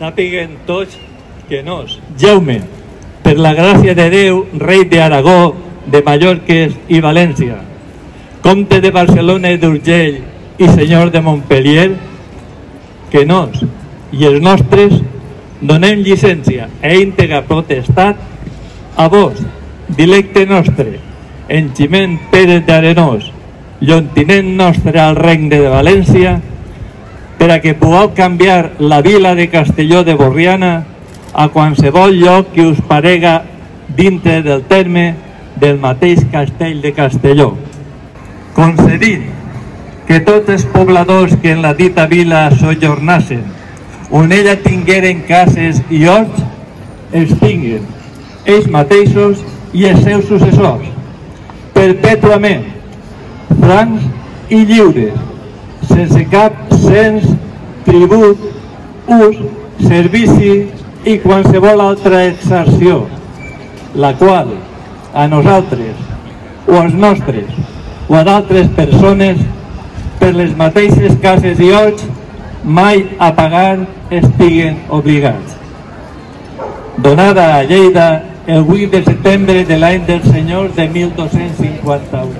sàpiguen tots que nos, Jaume, per la gràcia de Déu, rei d'Aragó, de Mallorques i València, comte de Barcelona i d'Urgell i senyor de Montpellier, que nos i els nostres donem llicència a íntegra potestat a vos, dilecte nostre, en Chimén Pérez de Arenós, llontinent nostre al regne de València, per a que pugueu canviar la vila de Castelló de Borriana a qualsevol lloc que us parega dintre del terme del mateix castell de Castelló. Concedint que tots els pobladors que en la dita vila sojornassen, on ella tingueren cases i horts, els tinguen, ells mateixos i els seus successors, perpètuament, francs i lliures, sense cap cens, tribut, ús, servici i qualsevol altra exerció, la qual a nosaltres, o als nostres, o a d'altres persones, per les mateixes cases i horts, mai a pagar estiguen obligats. Donada a Lleida el 8 de setembre de l'any del Senyor de 1251.